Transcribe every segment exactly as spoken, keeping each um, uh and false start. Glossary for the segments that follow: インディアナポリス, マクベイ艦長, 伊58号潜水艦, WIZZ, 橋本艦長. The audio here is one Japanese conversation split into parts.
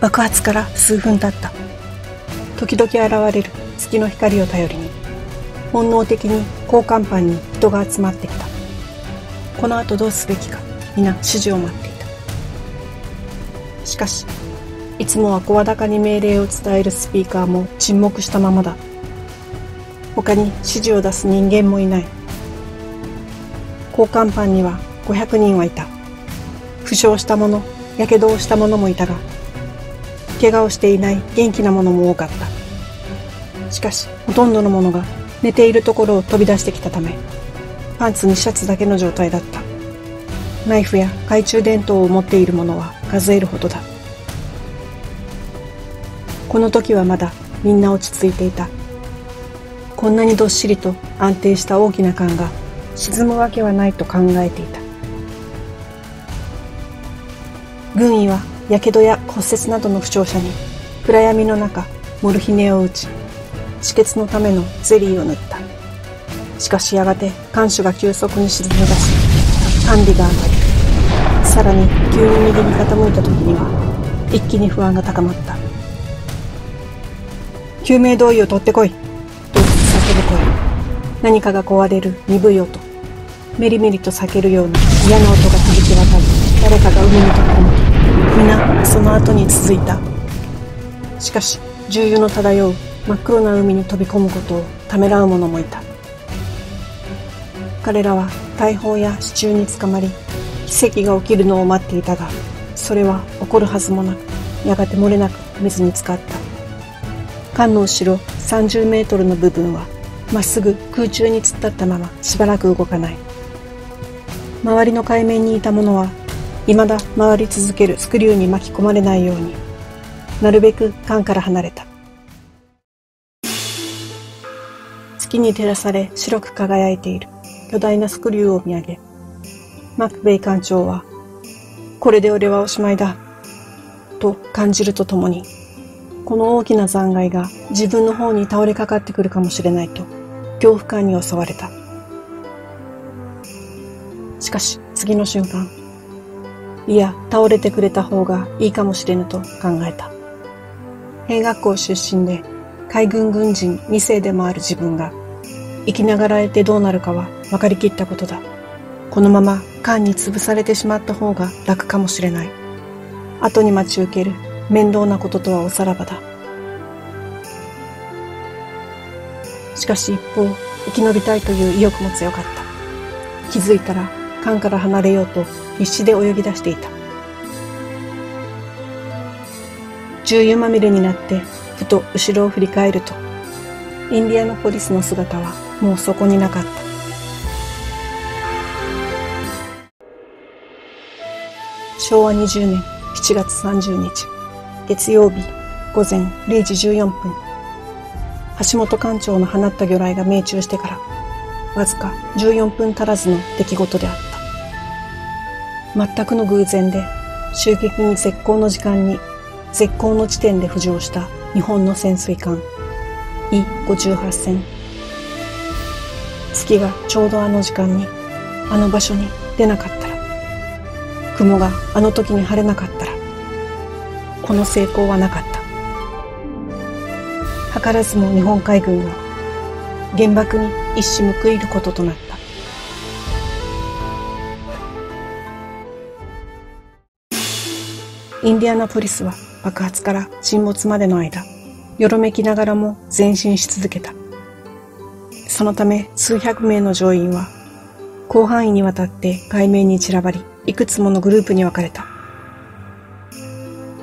爆発から数分経った。時々現れる月の光を頼りに本能的に交換パンに人が集まってきた。この後どうすべきか皆指示を待っていた。しかしいつもは声高に命令を伝えるスピーカーも沈黙したままだ。他に指示を出す人間もいない。交換パンにはごひゃくにんはいた。負傷した者、やけどをした者もいたが、怪我をしていない元気な者も多かった。しかし、ほとんどの者が寝ているところを飛び出してきたため、パンツにシャツだけの状態だった。ナイフや懐中電灯を持っている者は数えるほどだ。この時はまだみんな落ち着いていた。こんなにどっしりと安定した大きな缶が沈むわけはないと考えていた。軍医はやけどや骨折などの負傷者に暗闇の中モルヒネを打ち、止血のためのゼリーを塗った。しかしやがて艦首が急速に沈み出し、管理が上がり、さらに急に右に傾いた時には一気に不安が高まった。救命胴衣を取ってこいと叫ぶ声、何かが壊れる鈍い音、メリメリと裂けるような嫌な音が響き渡り、誰かが海に飛び込む。皆その後に続いた。しかし重油の漂う真っ黒な海に飛び込むことをためらう者もいた。彼らは大砲や支柱につかまり、奇跡が起きるのを待っていたが、それは起こるはずもなく、やがて漏れなく水に浸かった。艦の後ろさんじゅうメートルの部分はまっすぐ空中に突っ立ったまましばらく動かない。周りの海面にいた者は未だ回り続けるスクリューに巻き込まれないように、なるべく艦から離れた。月に照らされ白く輝いている巨大なスクリューを見上げ、マクベイ艦長は「これで俺はおしまいだ」と感じるとともに、この大きな残骸が自分の方に倒れかかってくるかもしれないと恐怖感に襲われた。しかし次の瞬間、いや倒れてくれた方がいいかもしれぬと考えた。兵学校出身で海軍軍人にせいでもある自分が生きながらえてどうなるかは分かりきったことだ。このまま艦に潰されてしまった方が楽かもしれない。後に待ち受ける面倒なこととはおさらばだ。しかし一方、生き延びたいという意欲も強かった。気づいたら艦から離れようと必死で泳ぎ出していた。重油まみれになってふと後ろを振り返ると、インディアナポリスの姿はもうそこになかった。しょうわにじゅうねんしちがつさんじゅうにち月曜日ごぜんれいじじゅうよんぷん、橋本艦長の放った魚雷が命中してからわずかじゅうよんぷん足らずの出来事であった。全くの偶然で襲撃に絶好の時間に絶好の地点で浮上した日本の潜水艦イごじゅうはちせん。月がちょうどあの時間にあの場所に出なかったら、雲があの時に晴れなかったら、この成功はなかった。図らずも日本海軍は原爆に一矢報いることとなった。インディアナポリスは爆発から沈没までの間、よろめきながらも前進し続けた。そのため数百名の乗員は広範囲にわたって海面に散らばり、いくつものグループに分かれた。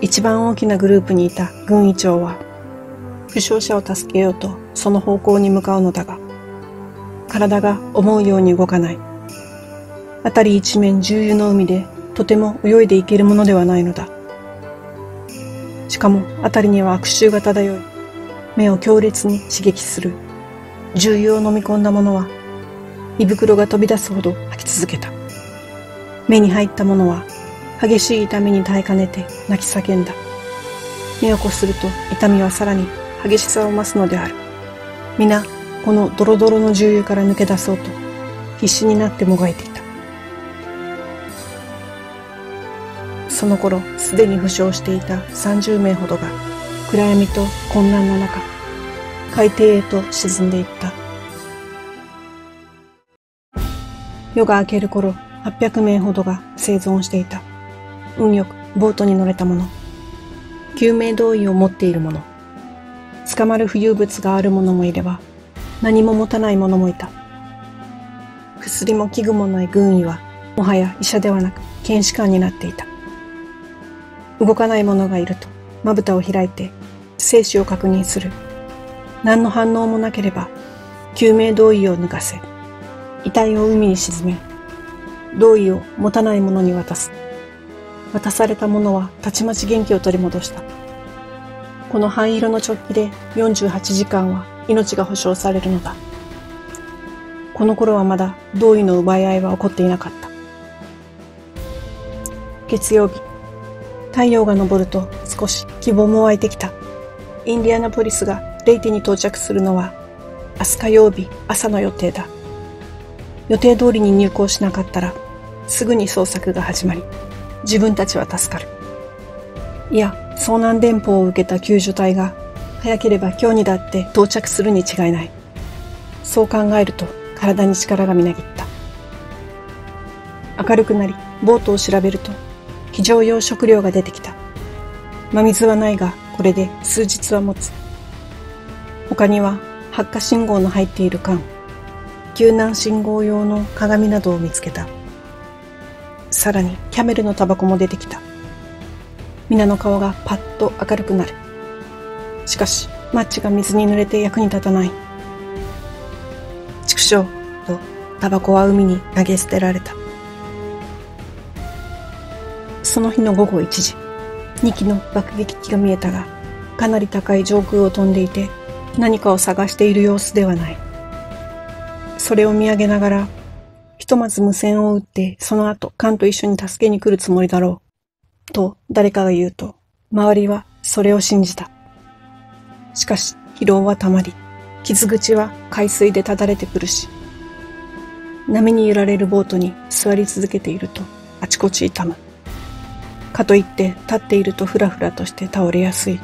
一番大きなグループにいた軍医長は負傷者を助けようとその方向に向かうのだが、体が思うように動かない。辺り一面重油の海でとても泳いでいけるものではないのだ。しかも辺りには悪臭が漂い、目を強烈に刺激する。重油を飲み込んだ者は胃袋が飛び出すほど吐き続けた。目に入った者は激しい痛みに耐えかねて泣き叫んだ。目をこすると痛みはさらに激しさを増すのである。皆このドロドロの重油から抜け出そうと必死になってもがいていた。その頃すでに負傷していたさんじゅうめいほどが暗闇と混乱の中海底へと沈んでいった。夜が明ける頃はっぴゃくめいほどが生存していた。運よくボートに乗れた者、救命胴衣を持っている者、捕まる浮遊物がある者もいれば何も持たない者もいた。薬も器具もない軍医はもはや医者ではなく検視官になっていた。動かない者がいるとまぶたを開いて生死を確認する。何の反応もなければ救命胴衣を脱がせ、遺体を海に沈め、胴衣を持たない者に渡す。渡された者はたちまち元気を取り戻した。この灰色の直帰でよんじゅうはちじかんは命が保証されるのだ。この頃はまだ胴衣の奪い合いは起こっていなかった。月曜日、太陽が昇ると少し希望も湧いてきた。インディアナポリスがレイテに到着するのは明日火曜日朝の予定だ。予定通りに入港しなかったらすぐに捜索が始まり、自分たちは助かる。いや、遭難電報を受けた救助隊が早ければ今日にだって到着するに違いない。そう考えると体に力がみなぎった。明るくなりボートを調べると非常用食料が出てきた。真水はないがこれで数日は持つ。他には発火信号の入っている缶、救難信号用の鏡などを見つけた。さらにキャメルのタバコも出てきた。皆の顔がパッと明るくなる。しかしマッチが水に濡れて役に立たない。畜生とタバコは海に投げ捨てられた。その日の午後いちじ、にきの爆撃機が見えたが、かなり高い上空を飛んでいて何かを探している様子ではない。それを見上げながら、ひとまず無線を打ってその後カンと一緒に助けに来るつもりだろうと誰かが言うと、周りはそれを信じた。しかし疲労はたまり、傷口は海水でただれてくるし、波に揺られるボートに座り続けているとあちこち痛む。かといって立っているとフラフラとして倒れやすい。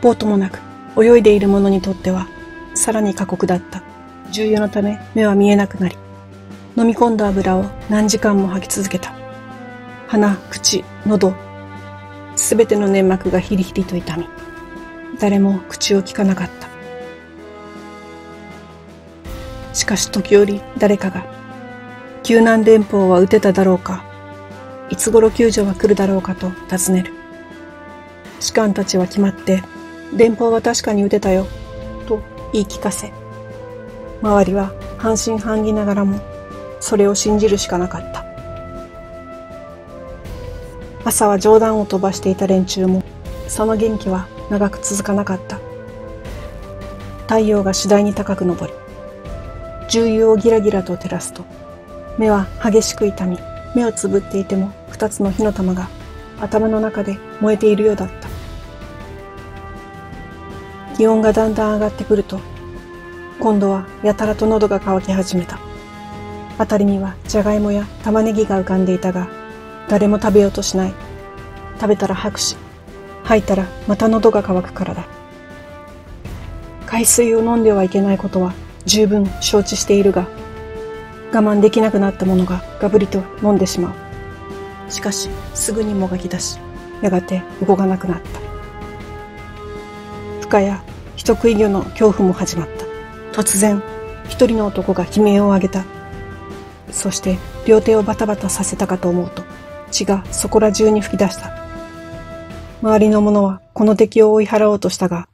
ボートもなく泳いでいる者にとってはさらに過酷だった。重油のため目は見えなくなり、飲み込んだ油を何時間も吐き続けた。鼻、口、喉、すべての粘膜がヒリヒリと痛み、誰も口をきかなかった。しかし時折誰かが、救難電報は打てただろうか、いつ頃救助が来るだろうかと尋ねる。士官たちは決まって、電報は確かに打てたよ、と言い聞かせ、周りは半信半疑ながらも、それを信じるしかなかった。朝は冗談を飛ばしていた連中も、その元気は長く続かなかった。太陽が次第に高く昇り、重油をギラギラと照らすと、目は激しく痛み、目をつぶっていても二つの火の玉が頭の中で燃えているようだった。気温がだんだん上がってくると、今度はやたらと喉が渇き始めた。あたりにはじゃがいもや玉ねぎが浮かんでいたが、誰も食べようとしない。食べたら吐くし、吐いたらまた喉が渇くからだ。海水を飲んではいけないことは十分承知しているが、我慢できなくなったものがガブリと飲んでしまう。しかしすぐにもがき出し、やがて動かなくなった。深夜、人食い魚の恐怖も始まった。突然一人の男が悲鳴を上げた。そして両手をバタバタさせたかと思うと、血がそこら中に噴き出した。周りの者はこの敵を追い払おうとしたが、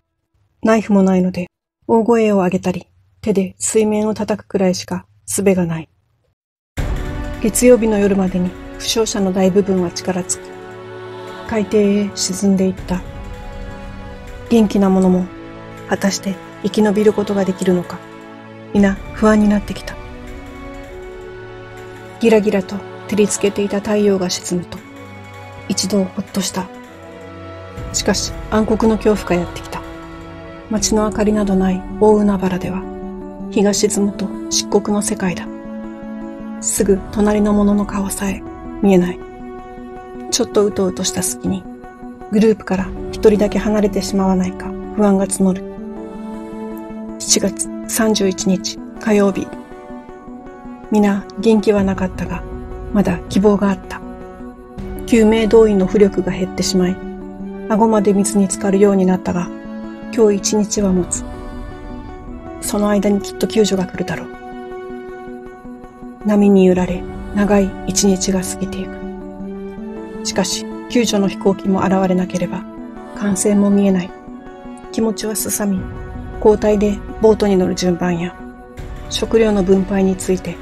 ナイフもないので大声を上げたり手で水面を叩くくらいしか術がない。月曜日の夜までに負傷者の大部分は力尽き、海底へ沈んでいった。元気な者も果たして生き延びることができるのか、皆不安になってきた。ギラギラと照りつけていた太陽が沈むと、一度ほっとした。しかし暗黒の恐怖がやってきた。街の明かりなどない大海原では、日が沈むと漆黒の世界だ。すぐ隣のものの顔さえ見えない。ちょっとうとうとした隙に、グループから一人だけ離れてしまわないか不安が募る。しちがつさんじゅういちにち火曜日。皆元気はなかったが、まだ希望があった。救命胴衣の浮力が減ってしまい、顎まで水に浸かるようになったが、今日一日は持つ。その間にきっと救助が来るだろう。波に揺られ、長い一日が過ぎていく。しかし、救助の飛行機も現れなければ、完成も見えない。気持ちはすさみ、交代でボートに乗る順番や、食料の分配について、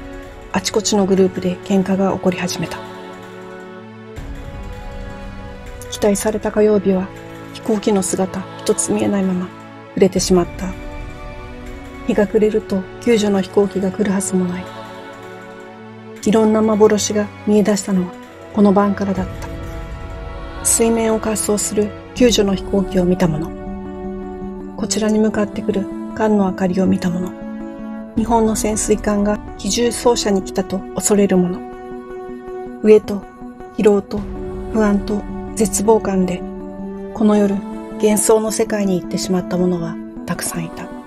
あちこちのグループで喧嘩が起こり始めた。期待された火曜日は、飛行機の姿一つ見えないまま、触れてしまった。日が暮れると、救助の飛行機が来るはずもない。いろんな幻が見え出したのは、この晩からだった。水面を滑走する救助の飛行機を見たもの。こちらに向かってくる艦の明かりを見たもの。日本の潜水艦が機銃掃射に来たと恐れるもの。飢えと疲労と不安と絶望感で、この夜、幻想の世界に行ってしまった者はたくさんいた。